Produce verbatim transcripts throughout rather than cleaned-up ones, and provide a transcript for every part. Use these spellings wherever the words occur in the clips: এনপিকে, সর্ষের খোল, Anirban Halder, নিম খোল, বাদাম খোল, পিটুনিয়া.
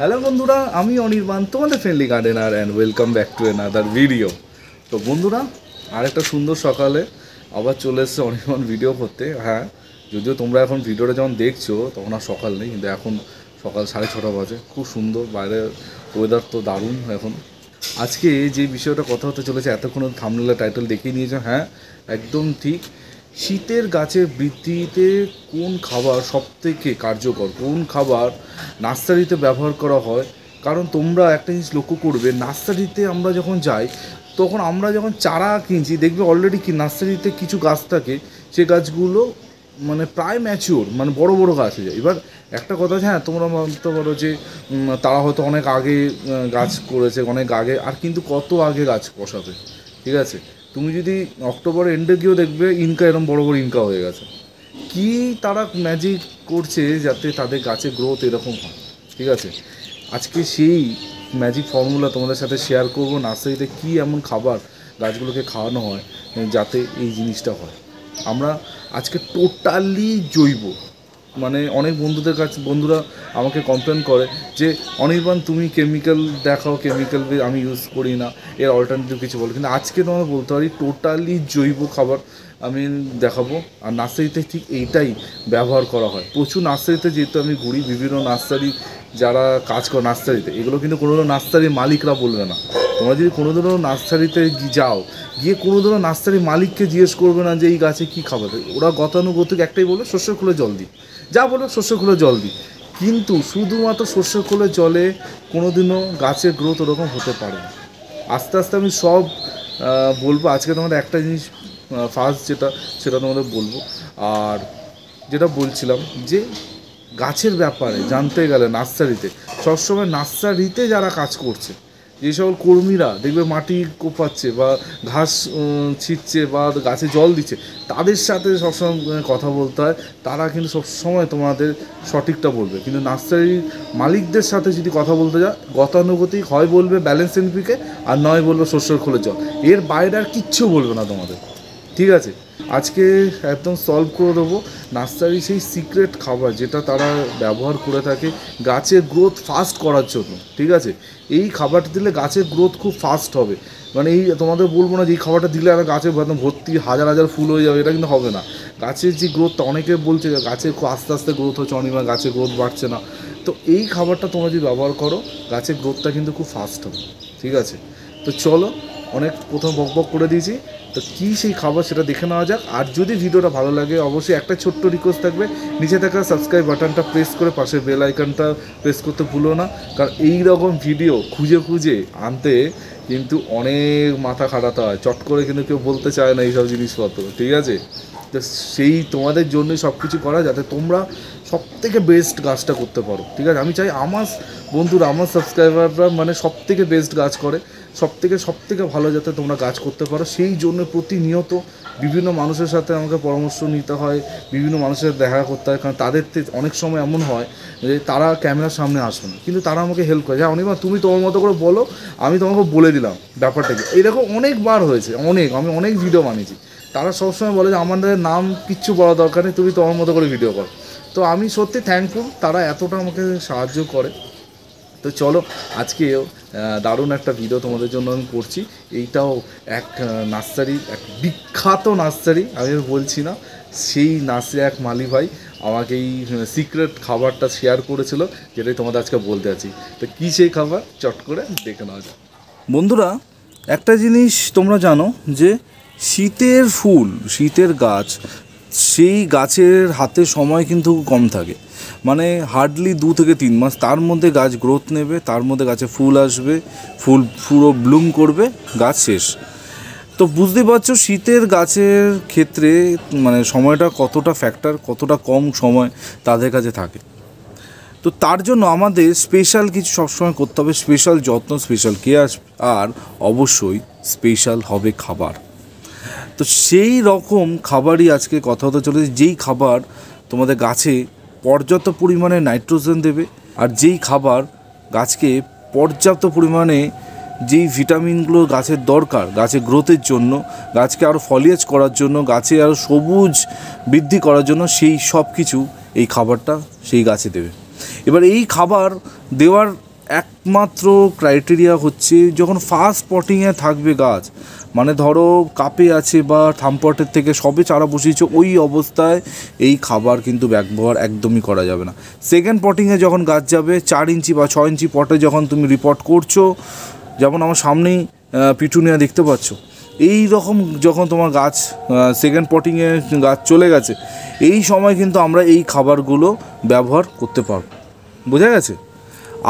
Hello बंधुरा आमी अनिर्बान तुम्हारे friendly gardener and welcome back to another video. तो बंधुरा आरेकटा सुंदर सकाले आबार चले एसेछे अनिर्बान भिडियो करते। हाँ जदिव तुम्हारा एखन भिडियोटा जखन देखछो तखन आर सकाल नेई, किन्तु एखन सकाल साढ़े छटा बाजे। खूब सुंदर बाइरे वेदार तो दारुण। एखन आजके जे विषयटा कथा होते चलेछे एतक्षण थामनेल टाइटल देखिए नियेछो। हाँ एकदम ठीक। शीतेर गाचे बृद्धिते कोन खाबार सबथेके कार्यकर, कोन खाबार नार्सारिते व्यवहार करा हय। कारण तोमरा एकटा जिनिस लक्ष्य करबे, नार्सारिते आमरा जखन जाई तखन आमरा जखन चारा किनछि देखबे अलरेडी कि नार्सारिते किछु गाछ थाके, से गाछगुलो माने प्राय मैच्योर, माने बड़ो बड़ो गाछ हो जाए। एबार एकटा कथा आछे, हाँ तोमरा मानते पारो जे तारा हयतो अनेक आगे गाछ करेछे, अनेक आगे आर किन्तु कत आगे गाछ बसाबे। ठीक आछे, তুমি যদি অক্টোবর এন্ডে গিয়েও দেখবে ইনকা এরকম বড় বড় ইনকা হয়ে গেছে। কি তারা ম্যাজিক করছে যাতে তাদের গাছে গ্রোথ এরকম হয়। ঠিক আছে, আজকে সেই ম্যাজিক ফর্মুলা তোমাদের সাথে শেয়ার করব। নার্সারিতে কি এমন খাবার গাছগুলোকে খাওয়ানো হয় যাতে এই জিনিসটা হয়। আমরা আজকে টোটালি জৈব, মানে অনেক বন্ধুদের কাছে বন্ধুরা আমাকে কমপ্লেন করে যে অনির্বাণ তুমি কেমিক্যাল দেখাও, কেমিক্যাল আমি ইউজ করি না, এর অল্টারনেটিভ কিছু বলো। কিন্তু আজকে তোমাকে বলতে পারি টোটালি জৈব খাবার আমি দেখাবো। আর নার্সারিতে ঠিক এইটাই ব্যবহার করা হয় প্রচুর। নার্সারিতে যেহেতু আমি ঘুরি, বিভিন্ন নার্সারি যারা কাজ করে নার্সারিতে, এগুলো কিন্তু কোনো কোনো নার্সারির মালিকরা বলবে না। তোমরা যদি কোনো ধরো নার্সারিতে যাও, গিয়ে কোনো ধরো নার্সারির মালিককে জিজ্ঞেস করবে না যে এই গাছে কী খাবার। ওরা গতানুগতিক একটাই বলে, সর্ষে খোলে জল দিই, যা বলো সর্ষে খোলে জল দিই। কিন্তু শুধুমাত্র সর্ষে খোলে জলে কোনো দিনও গাছের গ্রোথ ওরকম হতে পারে না। আস্তে আস্তে আমি সব বলবো। আজকে তোমাদের একটা জিনিস ফার্স্ট যেটা সেটা তোমাদের বলবো। আর যেটা বলছিলাম যে গাছের ব্যাপারে জানতে গেলে নার্সারিতে সবসময় নার্সারিতে যারা কাজ করছে, যে সকল কর্মীরা দেখবে মাটি কোপাচ্ছে বা ঘাস ছিঁচছে বা গাছে জল দিচ্ছে, তাদের সাথে সবসময় কথা বলতে হয়। তারা কিন্তু সবসময় তোমাদের সঠিকটা বলবে। কিন্তু নার্সারির মালিকদের সাথে যদি কথা বলতে যায়, গতানুগতিক হয় বলবে ব্যালেন্স এনপিকে, আর নয় বলবে সর্ষের খোলে জল। এর বাইরে আর কিচ্ছু বলবে না তোমাদের। ঠিক আছে, আজকে একদম সলভ করে দেবো নার্সারির সেই সিক্রেট খাবার যেটা তারা ব্যবহার করে থাকে গাছের গ্রোথ ফাস্ট করার জন্য। ঠিক আছে, এই খাবারটা দিলে গাছের গ্রোথ খুব ফাস্ট হবে। মানে এই তোমাদের বলবো না যে এই খাবারটা দিলে আর গাছে একদম ভর্তি হাজার হাজার ফুল হয়ে যাবে, এটা কিন্তু হবে না। গাছের যে গ্রোথটা, অনেকে বলছে গাছের খুব আস্তে আস্তে গ্রোথ হচ্ছে অনির্বাণ, গাছের গ্রোথ বাড়ছে না। তো এই খাবারটা তোমরা যদি ব্যবহার করো গাছের গ্রোথটা কিন্তু খুব ফাস্ট হবে। ঠিক আছে, তো চলো, অনেক প্রথম বক বক করে দিয়েছি। তো কী সেই খাবার সেটা দেখে নেওয়া যাক। আর যদি ভিডিওটা ভালো লাগে অবশ্যই একটা ছোট্ট রিকোয়েস্ট থাকবে, নিচে থাকা সাবস্ক্রাইব বাটনটা প্রেস করে পাশে বেল আইকনটা প্রেস করতে ভুলো না। কারণ এই রকম ভিডিও খুঁজে খুঁজে আনতে কিন্তু অনেক মাথা খাটাতে হয়, চট করে কিন্তু কেউ বলতে চায় না এইসব জিনিসপত্র। ঠিক আছে, তো সেই তোমাদের জন্যই সব কিছু করা, যাতে তোমরা সব থেকে বেস্ট গাছটা করতে পারো। ঠিক আছে, আমি চাই আমার বন্ধুরা, আমার সাবস্ক্রাইবাররা মানে সব থেকে বেস্ট গাছ করে, সব থেকে সব থেকে ভালো যাতে তোমরা গাছ করতে পারো। সেই জন্য প্রতিনিয়ত বিভিন্ন মানুষের সাথে আমাকে পরামর্শ নিতে হয়, বিভিন্ন মানুষের সাথে দেখা করতে হয়। কারণ তাদের অনেক সময় এমন হয় যে তারা ক্যামেরার সামনে আসবে না, কিন্তু তারা আমাকে হেল্প করে। হ্যাঁ অনির্বাণ তুমি তোমার মতো করে বলো, আমি তোমাকে বলে দিলাম ব্যাপারটাকে। এইরকম অনেকবার হয়েছে, অনেক আমি অনেক ভিডিও বানিয়েছি। তারা সবসময় বলে যে আমাদের নাম কিচ্ছু বলা দরকার নেই, তুমি তোমার মতো করে ভিডিও করো। তো আমি সত্যি থ্যাঙ্কফুল, তারা এতটা আমাকে সাহায্য করে। তো চলো, আজকে দারুণ একটা ভিডিও তোমাদের জন্য আমি করছি। এইটাও এক নার্সারি, এক বিখ্যাত নার্সারি, আমি বলছি না, সেই নার্সারি এক মালি ভাই আমাকে এই সিক্রেট খাবারটা শেয়ার করেছিল, যেটাই তোমাদের আজকে বলতে আছি। তো কী সেই খাবার চট করে দেখে নেওয়া যায়। বন্ধুরা একটা জিনিস তোমরা জানো যে শীতের ফুল, শীতের গাছ, সেই গাছের হাতে সময় কিন্তু কম থাকে, মানে হার্ডলি দু থেকে তিন মাস। তার মধ্যে গাছ গ্রোথ নেবে, তার মধ্যে গাছে ফুল আসবে, ফুল পুরো ব্লুম করবে, গাছ শেষ। তো বুঝতে পারছো শীতের গাছের ক্ষেত্রে মানে সময়টা কতটা ফ্যাক্টর, কতটা কম সময় তাদের কাছে থাকে। তো তার জন্য আমাদের স্পেশাল কিছু সবসময় করতে হবে, স্পেশাল যত্ন, স্পেশাল কেয়ার, আর অবশ্যই স্পেশাল হবে খাবার। তো সেই রকম খাবারই আজকে কথা হতে চলেছে, যেই খাবার তোমাদের গাছে পর্যাপ্ত পরিমাণে নাইট্রোজেন দেবে, আর যেই খাবার গাছকে পর্যাপ্ত পরিমাণে যেই ভিটামিনগুলো গাছের দরকার গাছে গ্রোথের জন্য, গাছকে আরও ফলিয়েজ করার জন্য, গাছে আরও সবুজ বৃদ্ধি করার জন্য, সেই সব কিছু এই খাবারটা সেই গাছে দেবে। এবার এই খাবার দেওয়ার একমাত্র ক্রাইটেরিয়া হচ্ছে যখন ফার্স্ট পটিংয়ে থাকবে গাছ, মানে ধরো কাপে আছে বা থাম্পটের থেকে সবে চারা বসিয়েছে ওই অবস্থায় এই খাবার কিন্তু ব্যবহার একদমই করা যাবে না। সেকেন্ড পটিংয়ে যখন গাছ যাবে চার ইঞ্চি বা ছয় ইঞ্চি পটে যখন তুমি রিপোর্ট করছো, যেমন আমার সামনেই পিটুনিয়া দেখতে পাচ্ছ, এই রকম যখন তোমার গাছ সেকেন্ড পটিংয়ে গাছ চলে গেছে এই সময় কিন্তু আমরা এই খাবারগুলো ব্যবহার করতে পারব, বোঝা গেছে?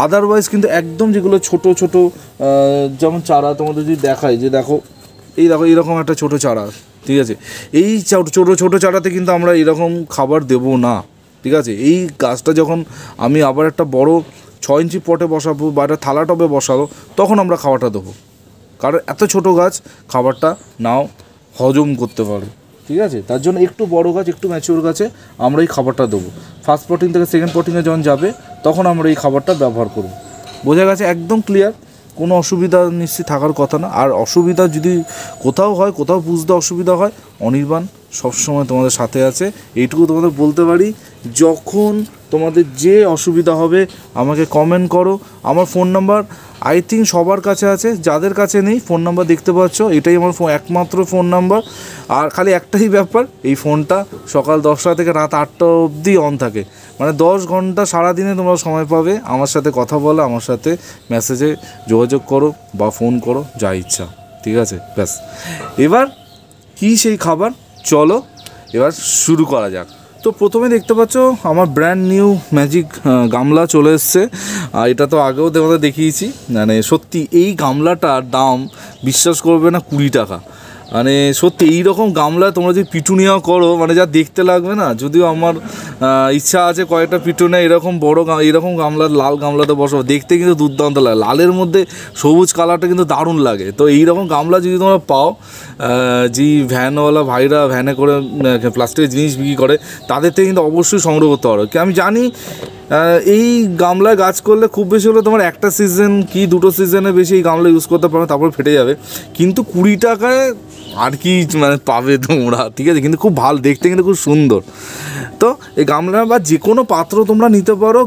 আদারওয়াইজ কিন্তু একদম যেগুলো ছোট ছোট যেমন চারা তোমাদের যদি দেখায় যে দেখো এই দেখো এইরকম একটা ছোট চারা, ঠিক আছে, এই ছোটো ছোটো চারাতে কিন্তু আমরা এরকম খাবার দেব না, ঠিক আছে? এই গাছটা যখন আমি আবার একটা বড় ছয় ইঞ্চি পটে বসাবো বা একটা থালা টবে বসাবো তখন আমরা খাবারটা দেবো, কারণ এত ছোট গাছ খাবারটা নাও হজম করতে পারে, ঠিক আছে? তার জন্য একটু বড় গাছ একটু ম্যাচিওর গাছে আমরা এই খাবারটা দেবো। ফার্স্ট পটিং থেকে সেকেন্ড পটিংয়ে যখন যাবে তখন আমরা এই খাবারটা ব্যবহার করব, বোঝা গেছে? একদম ক্লিয়ার, কোনো অসুবিধা নিশ্চয়ই থাকার কথা না। আর অসুবিধা যদি কোথাও হয়, কোথাও বুঝতে অসুবিধা হয়, অনির্বাণ সবসময় তোমাদের সাথে আছে, এইটুকু তোমাদের বলতে পারি। যখন তোমাদের যে অসুবিধা হবে আমাকে কমেন্ট করো। আমার ফোন নাম্বার আই থিঙ্ক সবার কাছে আছে, যাদের কাছে নেই ফোন নাম্বার দেখতে পাচ্ছ, এটাই আমার একমাত্র ফোন নাম্বার। আর খালি একটাই ব্যাপার, এই ফোনটা সকাল দশটা থেকে রাত আটটা অবধি অন থাকে, মানে দশ ঘন্টা সারাদিনে তোমরা সময় পাবে আমার সাথে কথা বলো, আমার সাথে মেসেজে যোগাযোগ করো বা ফোন করো, যা ইচ্ছা, ঠিক আছে? ব্যাস, এবার কি সেই খাবার, চলো এবার শুরু করা যাক। তো প্রথমে দেখতে পাচ্ছ আমার ব্র্যান্ড নিউ ম্যাজিক গামলা চলে এসছে, আর এটা তো আগেও তোমাদের দেখিয়েছি, মানে সত্যি এই গামলাটার দাম বিশ্বাস করবে না, কুড়ি টাকা। মানে সত্যি এইরকম গামলা তোমরা যদি পিটুনিয়া করো, মানে যা দেখতে লাগবে না, যদিও আমার ইচ্ছা আছে কয়েকটা পিটুনিয়া এরকম বড়ো এরকম গামলা লাল গামলাতে বসাবো, দেখতে কিন্তু দুর্দান্ত লাগে, লালের মধ্যে সবুজ কালারটা কিন্তু দারুণ লাগে। তো এইরকম গামলা যদি তোমরা পাও, যে ভ্যানওয়ালা ভাইরা ভ্যানে করে প্লাস্টিকের জিনিস বিক্রি করে তাদের থেকে কিন্তু অবশ্যই সংগ্রহ করতে পারো। কি আমি জানি এই গামলা গাছ করলে খুব বেশি হলে তোমার একটা সিজন কি দুটো সিজনে বেশি এই গামলা ইউজ করতে পারো, তারপর ফেটে যাবে, কিন্তু কুড়ি টাকায় আর কি মানে পাবে তোমরা, ঠিক আছে? কিন্তু খুব ভালো দেখতে, কিন্তু খুব সুন্দর। তো এই গামলা বা যে কোনো পাত্র তোমরা নিতে পারো,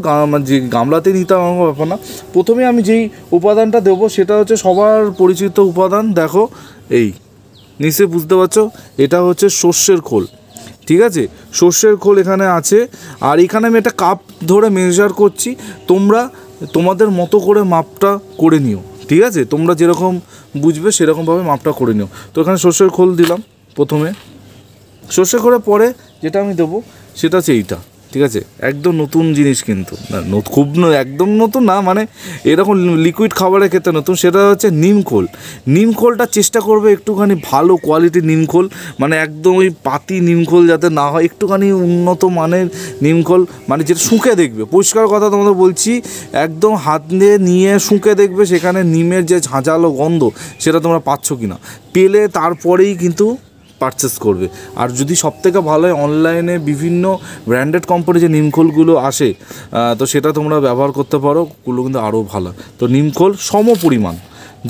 যে গামলাতে নিতে পারো না। প্রথমে আমি যেই উপাদানটা দেবো সেটা হচ্ছে সবার পরিচিত উপাদান, দেখো এই নিশ্চয়ই বুঝতে পারছো, এটা হচ্ছে সর্ষের খোল, ঠিক আছে? সর্ষের খোল এখানে আছে, আর এখানে আমি একটা কাপ ধরে মেজার করছি, তোমরা তোমাদের মতো করে মাপটা করে নিও, ঠিক আছে? তোমরা যেরকম বুঝবে সেরকমভাবে মাপটা করে নিও। তো এখানে সর্ষের খোল দিলাম প্রথমে, সর্ষে খোলের পরে যেটা আমি দেবো সেটা হচ্ছে এইটা, ঠিক আছে? একদম নতুন জিনিস কিন্তু না, খুব একদম নতুন না, মানে এরকম লিকুইড খাবারের ক্ষেত্রে নতুন, সেটা হচ্ছে নিম খোল। নিম খোলটা চেষ্টা করবে একটুখানি ভালো কোয়ালিটির নিম খোল, মানে একদম ওই পাতি নিম খোল যাতে না হয়, একটুখানি উন্নত মানের নিম খোল, মানে যেটা শুঁকে দেখবে, পরিষ্কার কথা তোমাদের বলছি, একদম হাত নিয়ে শুঁকে দেখবে সেখানে নিমের যে ঝাঁঝালো গন্ধ সেটা তোমরা পাচ্ছ কি না, পেলে তারপরেই কিন্তু পারচেস করবে। আর যদি সবথেকে ভালো হয় অনলাইনে বিভিন্ন ব্র্যান্ডেড কোম্পানি যে নিমখোলগুলো আসে, তো সেটা তোমরা ব্যবহার করতে পারো, ওগুলো কিন্তু আরও ভালো। তো নিমখোল সম পরিমাণ,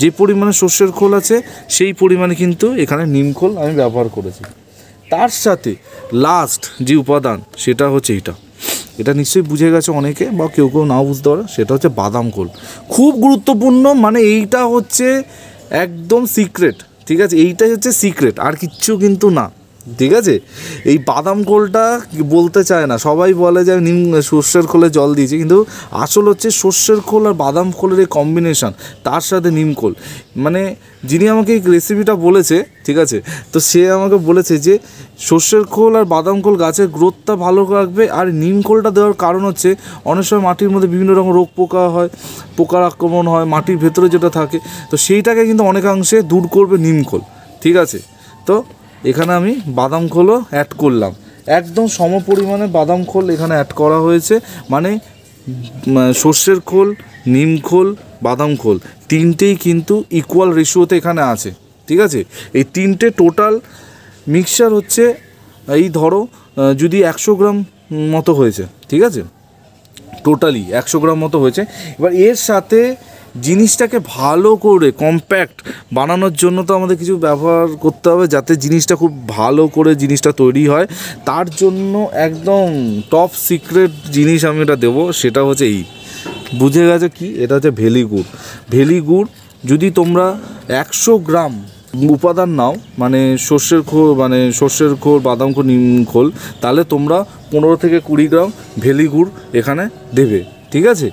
যে পরিমাণে সর্ষের খোল আছে সেই পরিমাণে কিন্তু এখানে নিমখোল আমি ব্যবহার করেছি। তার সাথে লাস্ট যে উপাদান সেটা হচ্ছে এটা, এটা নিশ্চয়ই বুঝে গেছে অনেকে, বা কেউ কেউ নাও বুঝতে পারে, সেটা হচ্ছে বাদাম খোল। খুব গুরুত্বপূর্ণ, মানে এইটা হচ্ছে একদম সিক্রেট, ঠিক আছে? এইটাই হচ্ছে সিক্রেট, আর কিচ্ছু কিন্তু না, ঠিক আছে? এই বাদাম খোলটা বলতে চায় না, সবাই বলে যে নিম সর্ষের খোলে জল দিয়েছি, কিন্তু আসল হচ্ছে সর্ষের খোল আর বাদাম খোলের এই কম্বিনেশান, তার সাথে নিম খোল। মানে যিনি আমাকে এই রেসিপিটা বলেছে, ঠিক আছে, তো সে আমাকে বলেছে যে সর্ষের খোল আর বাদাম খোল গাছের গ্রোথটা ভালো রাখবে, আর নিম খোলটা দেওয়ার কারণ হচ্ছে অনেক সময় মাটির মধ্যে বিভিন্ন রকম রোগ পোকা হয়, পোকার আক্রমণ হয় মাটির ভেতরে যেটা থাকে, তো সেইটাকে কিন্তু অনেকাংশে দূর করবে নিম খোল, ঠিক আছে? তো এখানে আমি বাদাম খোলও অ্যাড করলাম, একদম সম পরিমাণে বাদাম খোল এখানে অ্যাড করা হয়েছে, মানে সর্ষের খোল, নিম খোল, বাদাম খোল তিনটেই কিন্তু ইকুয়াল রেশিওতে এখানে আছে, ঠিক আছে? এই তিনটে টোটাল মিক্সচার হচ্ছে এই ধরো যদি একশো গ্রাম মতো হয়েছে, ঠিক আছে, টোটালি একশো গ্রাম মতো হয়েছে। এবার এর সাথে জিনিসটাকে ভালো করে কম্প্যাক্ট বানানোর জন্য তো আমাদের কিছু ব্যবহার করতে হবে যাতে জিনিসটা খুব ভালো করে জিনিসটা তৈরি হয়, তার জন্য একদম টপ সিক্রেট জিনিস আমি এটা দেবো, সেটা হচ্ছে এই বুঝে গেছে কি এটা হচ্ছে ভেলি গুড়। ভেলি গুড় যদি তোমরা একশো গ্রাম উপাদান নাও, মানে সর্ষের খোল মানে সর্ষের খোল বাদাম খোল নিম খোল, তাহলে তোমরা পনেরো থেকে কুড়ি গ্রাম ভেলি গুড় এখানে দেবে, ঠিক আছে।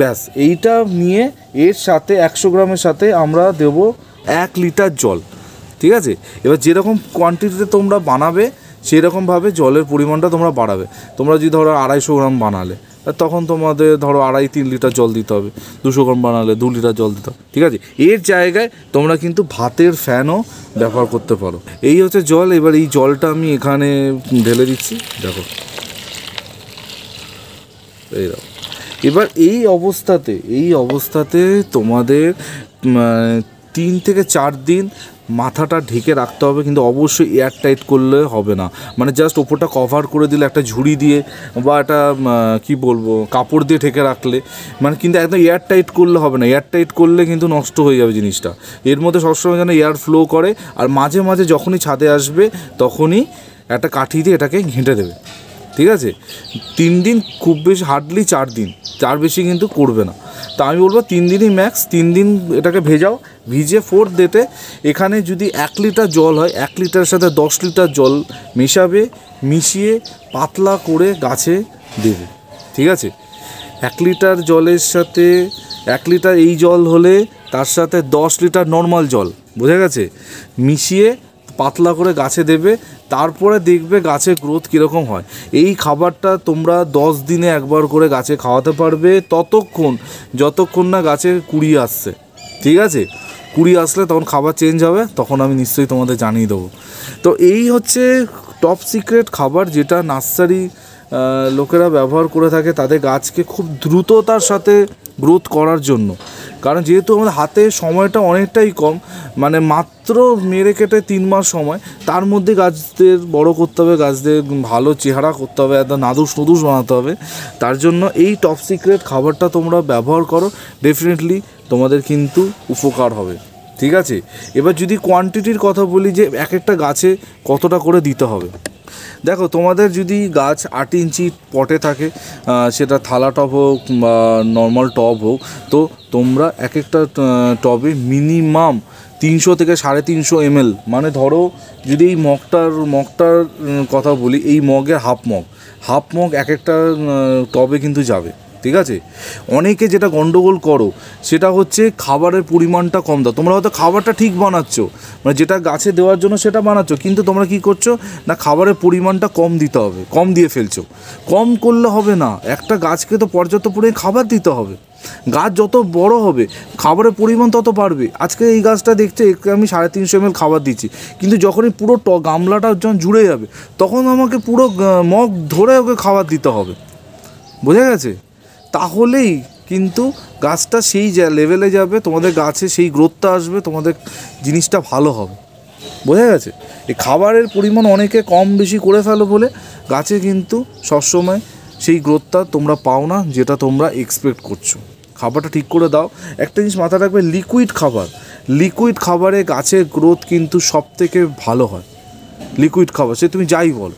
ব্যাস এইটা নিয়ে এর সাথে একশো গ্রামের সাথে আমরা দেব এক লিটার জল, ঠিক আছে। এবার যেরকম কোয়ান্টিটিতে তোমরা বানাবে সেরকমভাবে জলের পরিমাণটা তোমরা বাড়াবে। তোমরা যদি ধরো আড়াইশো গ্রাম বানালে তখন তোমাদের ধরো আড়াই তিন লিটার জল দিতে হবে, দুশো গ্রাম বানালে দু লিটার জল দিতে হবে, ঠিক আছে। এর জায়গায় তোমরা কিন্তু ভাতের ফ্যানও ব্যবহার করতে পারো। এই হচ্ছে জল। এবার এই জলটা আমি এখানে ঢেলে দিচ্ছি, দেখো এইরকম। এবার এই অবস্থাতে এই অবস্থাতে তোমাদের তিন থেকে চার দিন মাথাটা ঢেকে রাখতে হবে, কিন্তু অবশ্যই এয়ার টাইট করলে হবে না, মানে জাস্ট ওপরটা কভার করে দিলে একটা ঝুড়ি দিয়ে বা একটা কি বলবো কাপড় দিয়ে ঢেকে রাখলে, মানে কিন্তু একদম এয়ার টাইট করলে হবে না। এয়ার টাইট করলে কিন্তু নষ্ট হয়ে যাবে জিনিসটা। এর মধ্যে সবসময় যেন এয়ার ফ্লো করে, আর মাঝে মাঝে যখনই ছাদে আসবে তখনই একটা কাঠি দিয়ে এটাকে ঘেঁটে দেবে, ঠিক আছে। তিন দিন খুব বেশি, হার্ডলি চার দিন, চার বেশি কিন্তু করবে না। তা আমি বলবো তিন দিনই ম্যাক্স। তিন দিন এটাকে ভেজাও, ভিজে ফোর্থ ডেতে এখানে যদি এক লিটার জল হয় এক লিটারের সাথে দশ লিটার জল মেশাবে, মিশিয়ে পাতলা করে গাছে দেবে, ঠিক আছে। এক লিটার জলের সাথে এক লিটার এই জল হলে তার সাথে দশ লিটার নর্মাল জল, বোঝা গেছে, মিশিয়ে পাতলা করে গাছে দেবে। তারপরে দেখবে গাছে গ্রোথ কীরকম হয়। এই খাবারটা তোমরা দশ দিনে একবার করে গাছে খাওয়াতে পারবে, ততক্ষণ যতক্ষণ না গাছে কুড়ি আসছে, ঠিক আছে। কুড়ি আসলে তখন খাবার চেঞ্জ হবে, তখন আমি নিশ্চয়ই তোমাদের জানিয়ে দেবো। তো এই হচ্ছে টপ সিক্রেট খাবার যেটা নার্সারি লোকেরা ব্যবহার করে থাকে তাদের গাছকে খুব দ্রুততার সাথে গ্রোথ করার জন্য। কারণ যেহেতু আমাদের হাতে সময়টা অনেকটাই কম, মানে মাত্র মেরে কেটে তিন মাস সময়, তার মধ্যে গাছদের বড় করতে হবে, গাছদের ভালো চেহারা করতে হবে, একদম নাদুস নদুস বানাতে হবে। তার জন্য এই টপ সিক্রেট খাবারটা তোমরা ব্যবহার করো, ডেফিনেটলি তোমাদের কিন্তু উপকার হবে, ঠিক আছে। এবার যদি কোয়ান্টিটির কথা বলি যে এক একটা গাছে কতটা করে দিতে হবে, দেখো তোমাদের যদি গাছ আট ইঞ্চি পটে থাকে, সেটা থালা টব হোক বা নর্মাল টব হোক, তো তোমরা এক একটা টবে মিনিমাম তিনশো থেকে সাড়ে তিনশো এমএল, মানে ধরো যদি এই মগটার মগটার কথা বলি, এই মগের হাফ মগ হাফ মগ এক একটা টবে কিন্তু যাবে, ঠিক আছে। অনেকে যেটা গন্ডগোল করো সেটা হচ্ছে খাবারের পরিমাণটা কম দাও। তোমরা হয়তো খাবারটা ঠিক বানাচ্ছ, মানে যেটা গাছে দেওয়ার জন্য সেটা বানাচ্ছ, কিন্তু তোমরা কি করছো না খাবারের পরিমাণটা কম দিতে হবে, কম দিয়ে ফেলছো। কম করলে হবে না, একটা গাছকে তো পর্যাপ্ত পরিমাণে খাবার দিতে হবে। গাছ যত বড় হবে খাবারের পরিমাণ তত বাড়বে। আজকে এই গাছটা দেখছে একে আমি সাড়ে তিনশো এমএল খাবার দিচ্ছি, কিন্তু যখনই পুরো ট গামলাটা যখন জুড়ে যাবে তখন আমাকে পুরো মগ ধরে ওকে খাবার দিতে হবে, বোঝা গেছে। তাহলেই কিন্তু গাছটা সেই লেভেলে যাবে, তোমাদের গাছে সেই গ্রোথটা আসবে, তোমাদের জিনিসটা ভালো হবে, বোঝা গেছে। এই খাবারের পরিমাণ অনেকে কম বেশি করে ফেলো বলে গাছে কিন্তু সবসময় সেই গ্রোথটা তোমরা পাও না যেটা তোমরা এক্সপেক্ট করছো। খাবারটা ঠিক করে দাও। একটা জিনিস মাথায় রাখবে, লিকুইড খাবার, লিকুইড খাবারে গাছের গ্রোথ কিন্তু সব থেকে ভালো হয়। লিকুইড খাবার সে তুমি যাই বলো,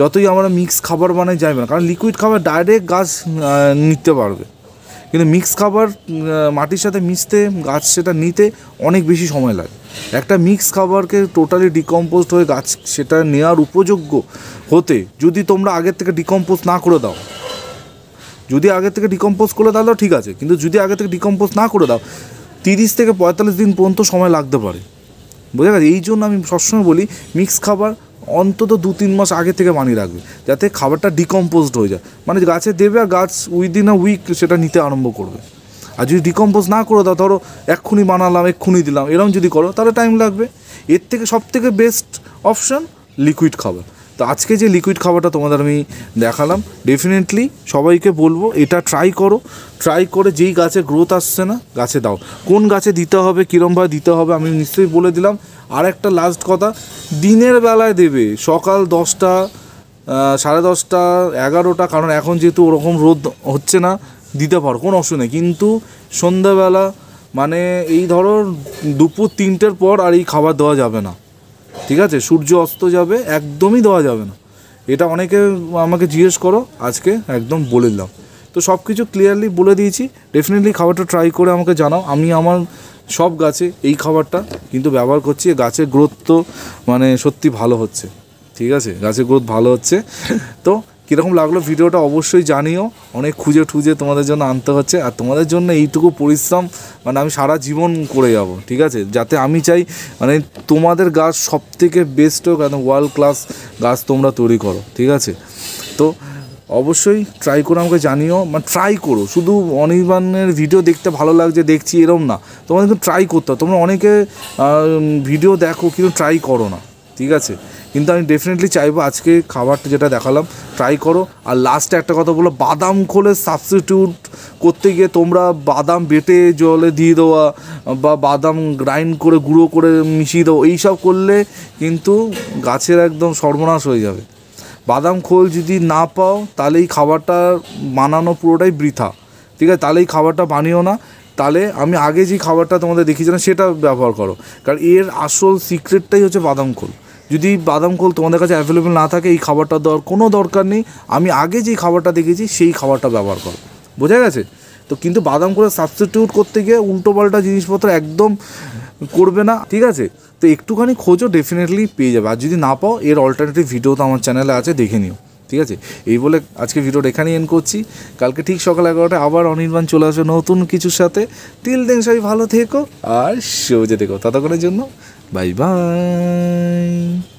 যতই আমরা মিক্স খাবার বানাই যাবে না, কারণ লিকুইড খাবার ডাইরেক্ট গাছ নিতে পারবে, কিন্তু মিক্স খাবার মাটির সাথে মিশতে গাছ সেটা নিতে অনেক বেশি সময় লাগে। একটা মিক্স খাবারকে টোটালি ডিকম্পোজড হয়ে গাছ সেটা নেওয়ার উপযোগ্য হতে যদি তোমরা আগের থেকে ডিকম্পোজ না করে দাও, যদি আগের থেকে ডিকম্পোজ করে দাও ঠিক আছে, কিন্তু যদি আগের থেকে ডিকম্পোজ না করে দাও তিরিশ থেকে পঁয়তাল্লিশ দিন পর্যন্ত সময় লাগতে পারে, বোঝা গেছে। এই জন্য আমি সবসময় বলি মিক্স খাবার অন্তত দু তিন মাস আগে থেকে বানিয়ে রাখবে, যাতে খাবারটা ডিকম্পোজড হয়ে যায়, মানে গাছে দেবে আর গাছ উইদিন আ উইক সেটা নিতে আরম্ভ করবে। আর যদি ডিকম্পোজ না করে দাও, ধরো এক্ষুনি বানালাম এক্ষুনি দিলাম, এরকম যদি করো তাহলে টাইম লাগবে। এর থেকে সব থেকে বেস্ট অপশান লিকুইড খাবার। তো আজকে যে লিকুইড খাবারটা তোমাদের আমি দেখালাম, ডেফিনেটলি সবাইকে বলবো এটা ট্রাই করো। ট্রাই করে যেই গাছে গ্রোথ আসছে না গাছে দাও। কোন গাছে দিতে হবে কীরকমভাবে দিতে হবে আমি নিশ্চয়ই বলে দিলাম। আর একটা লাস্ট কথা, দিনের বেলায় দেবে, সকাল দশটা সাড়ে দশটা এগারোটা, কারণ এখন যেহেতু ওরকম রোদ হচ্ছে না দিতে পারো, কোনো অসুবিধা নেই। কিন্তু সন্ধ্যাবেলা মানে এই ধরো দুপুর তিনটের পর আর এই খাবার দেওয়া যাবে না, ঠিক আছে। সূর্য অস্ত যাবে, একদমই দেওয়া যাবে না। এটা অনেকে আমাকে জিজ্ঞেস করো, আজকে একদম বলে দিলাম। तो सब किछु क्लियरली बोले दिएছি डेफिनेटली খাবারটা ট্রাই করে আমাকে জানাও। আমি আমার সব গাছে এই খাবারটা কিন্তু ব্যবহার করছি, গাছের গ্রোথ তো মানে সত্যি ভালো হচ্ছে। ঠিক আছে, গাছের গ্রোথ ভালো হচ্ছে। তো কীরকম লাগলো ভিডিওটা অবশ্যই জানিও। অনেক খুঁজে খুঁজে তোমাদের জন্য আনতে হচ্ছে, আর তোমাদের জন্য এইটুকু পরিশ্রম মানে আমি সারা জীবন করে যাব। ঠিক আছে, যাতে আমি চাই মানে তোমাদের গাছ সবথেকে বেস্ট হোক, একদম ওয়ার্ল্ড ক্লাস গাছ তোমরা তৈরি করো। ঠিক আছে, তো অবশ্যই ট্রাই করো, আমাকে জানিও। মানে ট্রাই করো, শুধু অনির্বাণের ভিডিও দেখতে ভালো লাগছে দেখছি এরকম না, তোমাদের কিন্তু ট্রাই করতে হবে। তোমরা অনেকে ভিডিও দেখো কিন্তু ট্রাই করো না। ঠিক আছে, কিন্তু আমি ডেফিনেটলি চাইবো আজকে খাবারটা যেটা দেখালাম ট্রাই করো। আর লাস্টে একটা কথা বলো, বাদাম খোলে সাবস্টিটিউট করতে গিয়ে তোমরা বাদাম বেটে জলে দিয়ে দেওয়া বা বাদাম গ্রাইন্ড করে গুঁড়ো করে মিশিয়ে দেওয়া, এইসব করলে কিন্তু গাছের একদম সর্বনাশ হয়ে যাবে। বাদাম খোল যদি না পাও তাহলে এই খাবারটা বানানো পুরোটাই বৃথা। ঠিক আছে, তাহলে এই খাবারটা বানিও না, তাহলে আমি আগে যে খাবারটা তোমাদের দেখিয়েছিলাম সেটা ব্যবহার করো, কারণ এর আসল সিক্রেটটাই হচ্ছে বাদাম খোল। যদি বাদাম খোল তোমাদের কাছে অ্যাভেলেবেল না থাকে এই খাবারটা দেওয়ার কোনো দরকার নেই, আমি আগে যেই খাবারটা দেখেছি সেই খাবারটা ব্যবহার করো। বোঝা গেছে তো? কিন্তু বাদাম খোল সাবস্টিটিউট করতে গিয়ে উল্টোপাল্টা জিনিসপত্র একদম করবে না। ঠিক আছে, তো একটুখানি খোঁজো, ডেফিনেটলি পেয়ে যাবে। আর যদি না পাও এর অল্টারনেটিভ ভিডিও তো আমার চ্যানেলে আছে, দেখে নিও। ঠিক আছে, এই বলে আজকে ভিডিওটা এখানেই এন্ড করছি। কালকে ঠিক সকাল এগারোটায় আবার অনির্বাণ চলে আসবে নতুন কিছুর সাথে। টিল দেন সবাই ভালো থেকো আর সবুজে থেকো। ততক্ষণের জন্য বাই বাই।